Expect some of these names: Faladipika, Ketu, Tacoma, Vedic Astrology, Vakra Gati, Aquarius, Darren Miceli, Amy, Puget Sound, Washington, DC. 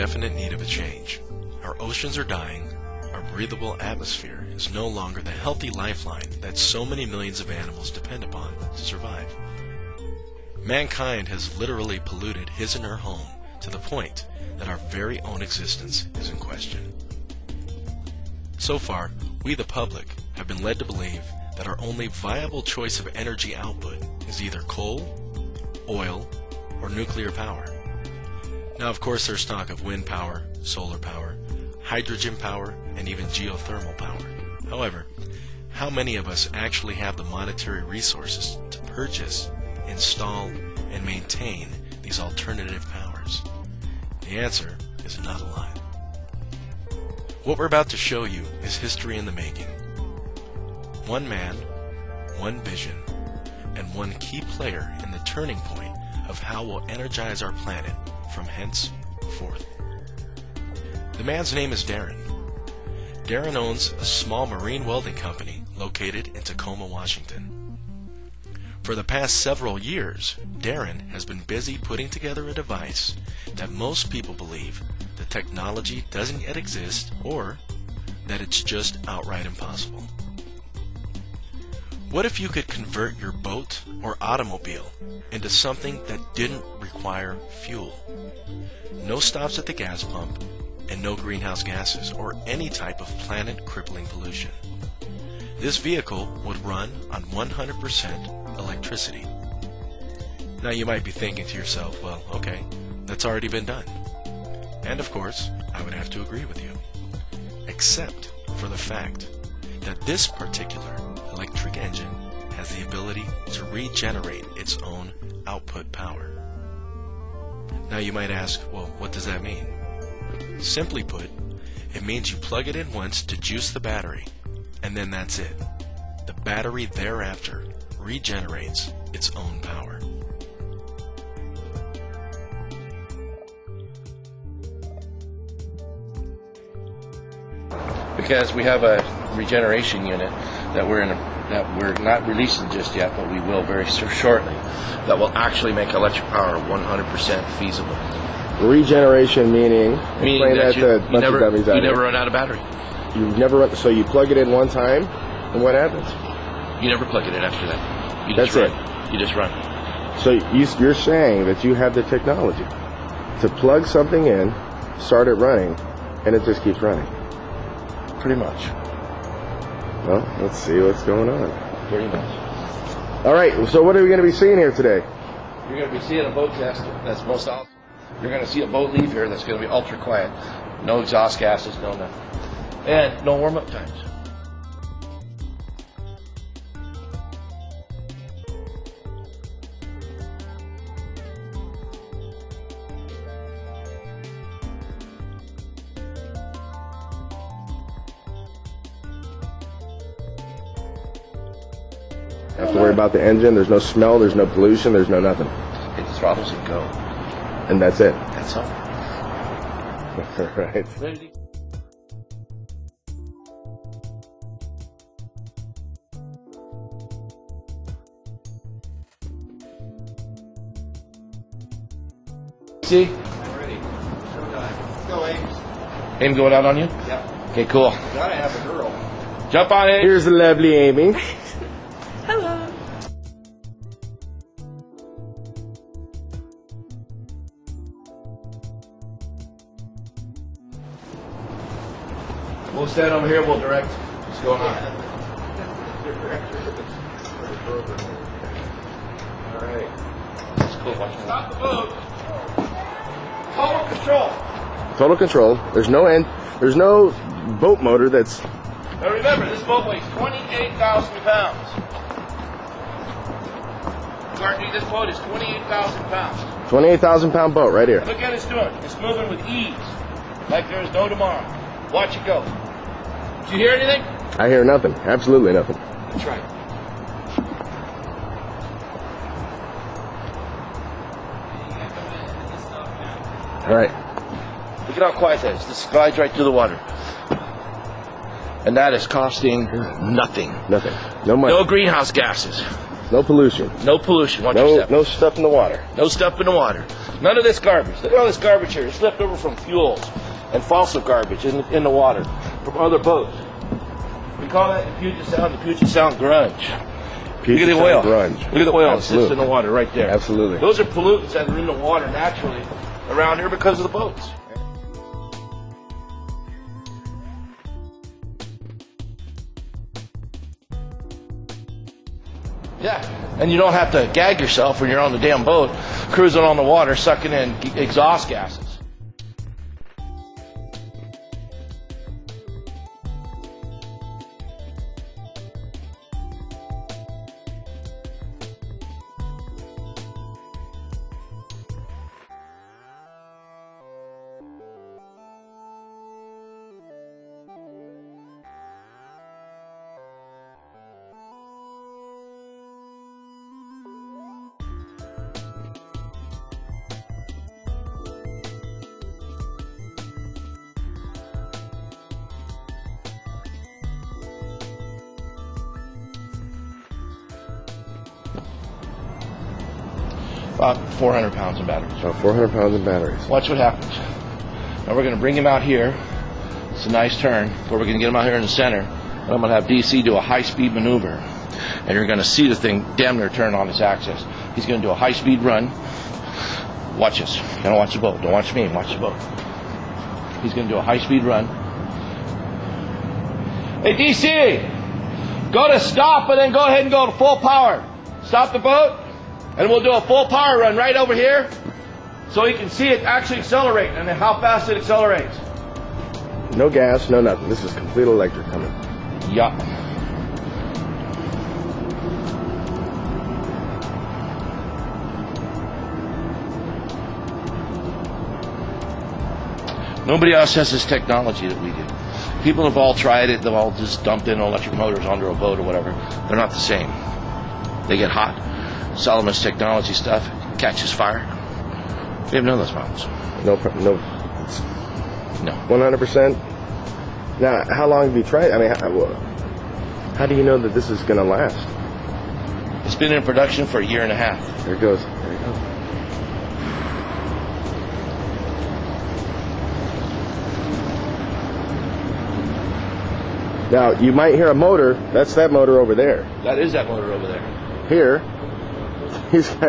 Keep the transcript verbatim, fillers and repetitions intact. definite need of a change. Our oceans are dying, our breathable atmosphere is no longer the healthy lifeline that so many millions of animals depend upon to survive. Mankind has literally polluted his and her home to the point that our very own existence is in question. So far, we the public have been led to believe that our only viable choice of energy output is either coal, oil, or nuclear power. Now, of course, there's talk of wind power, solar power, hydrogen power, and even geothermal power. However, how many of us actually have the monetary resources to purchase, install, and maintain these alternative powers? The answer is not a lot. What we're about to show you is history in the making. One man, one vision, and one key player in the turning point of how we'll energize our planet from henceforth. The man's name is Darren. Darren owns a small marine welding company located in Tacoma, Washington. For the past several years, Darren has been busy putting together a device that most people believe the technology doesn't yet exist or that it's just outright impossible. What if you could convert your boat or automobile into something that didn't require fuel? No stops at the gas pump, and no greenhouse gases or any type of planet-crippling pollution. This vehicle would run on one hundred percent electricity. Now you might be thinking to yourself, well, okay, that's already been done. And of course, I would have to agree with you, except for the fact that this particular electric engine has the ability to regenerate its own output power. Now you might ask, well, what does that mean? Simply put, it means you plug it in once to juice the battery, and then that's it. The battery thereafter regenerates its own power. Because we have a regeneration unit that we're in a, that we're not releasing just yet, but we will very shortly, that will actually make electric power one hundred percent feasible. Regeneration meaning, meaning that you, that you, never, you never run out of battery. You never run, so you plug it in one time, and what happens? You never plug it in after that. You That's just run. it. You just run. So you, you're saying that you have the technology to plug something in, start it running, and it just keeps running. Pretty much. Well, let's see what's going on. Pretty much. All right. So what are we going to be seeing here today? You're going to be seeing a boat test that's most awesome. You're going to see a boat leave here that's going to be ultra quiet. No exhaust gases, no nothing. And no warm-up times. You have to worry about the engine. There's no smell, there's no pollution, there's no nothing. Hit the throttles and go. And that's it. That's all. All right. See? I'm ready. Let's go, Amy. Amy going out on you? Yep. Okay, cool. Gotta have a girl. Jump on it. Here's the lovely Amy. Hello. We'll stand over here, we'll direct what's going on. Alright. It's cool watching. Stop the boat. Total control. Total control. There's no end there's no boat motor that's. Now remember, this boat weighs twenty-eight thousand pounds. Courtney, this boat is twenty-eight thousand pounds. Twenty-eight thousand pound boat right here. Look at it's doing. It's moving with ease. Like there is no tomorrow. Watch it go. Did you hear anything? I hear nothing. Absolutely nothing. That's right. All right. Look at how quiet that is. This glides right through the water. And that is costing nothing. Nothing. No money. No greenhouse gases. No pollution. No pollution. No, no stuff in the water. No stuff in the water. None of this garbage. Look at all this garbage here. It's left over from fuels and fossil garbage in, in the water from other boats. We call that the Puget Sound, the Puget Sound grunge. Puget Look at the oil. Grunge. Look at the oil. Absolutely. It sits in the water right there. Absolutely. Those are pollutants that are in the water naturally around here because of the boats. Yeah, and you don't have to gag yourself when you're on the damn boat, cruising on the water, sucking in exhaust gases. About four hundred pounds in batteries. About four hundred pounds in batteries. Watch what happens. Now we're going to bring him out here. It's a nice turn, but we're going to get him out here in the center. And I'm going to have D C do a high-speed maneuver. And you're going to see the thing damn near turn on its axis. He's going to do a high-speed run. Watch this. Don't watch the boat. Don't watch me. Watch the boat. He's going to do a high-speed run. Hey, D C, go to stop and then go ahead and go to full power. Stop the boat. And we'll do a full power run right over here so you can see it actually accelerate and how fast it accelerates. No gas, no nothing. This is complete electric coming. Yeah. Nobody else has this technology that we do. People have all tried it. They've all just dumped in electric motors onto a boat or whatever. They're not the same. They get hot. Solomon's technology stuff catches fire. We have none of those problems. No, no, no. one hundred percent. Now, how long have you tried? I mean, how, how do you know that this is going to last? It's been in production for a year and a half. There it goes. There you go. Now, you might hear a motor. That's that motor over there. That is that motor over there. Here. He's